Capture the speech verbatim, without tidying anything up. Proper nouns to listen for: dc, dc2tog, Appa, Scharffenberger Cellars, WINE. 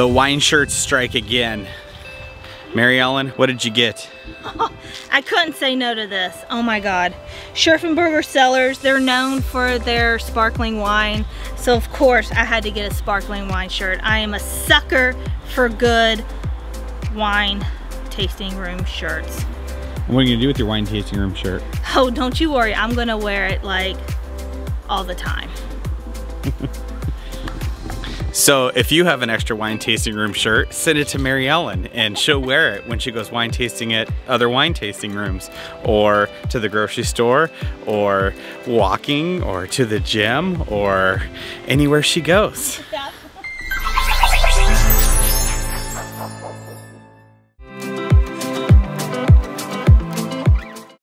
The wine shirts strike again. Mary Ellen, what did you get? Oh, I couldn't say no to this. Oh my God. Scharffenberger Cellars, they're known for their sparkling wine. So of course I had to get a sparkling wine shirt. I am a sucker for good wine tasting room shirts. What are you gonna do with your wine tasting room shirt? Oh, don't you worry. I'm gonna wear it like all the time. So if you have an extra wine tasting room shirt, send it to Mary Ellen and she'll wear it when she goes wine tasting at other wine tasting rooms, or to the grocery store, or walking, or to the gym, or anywhere she goes.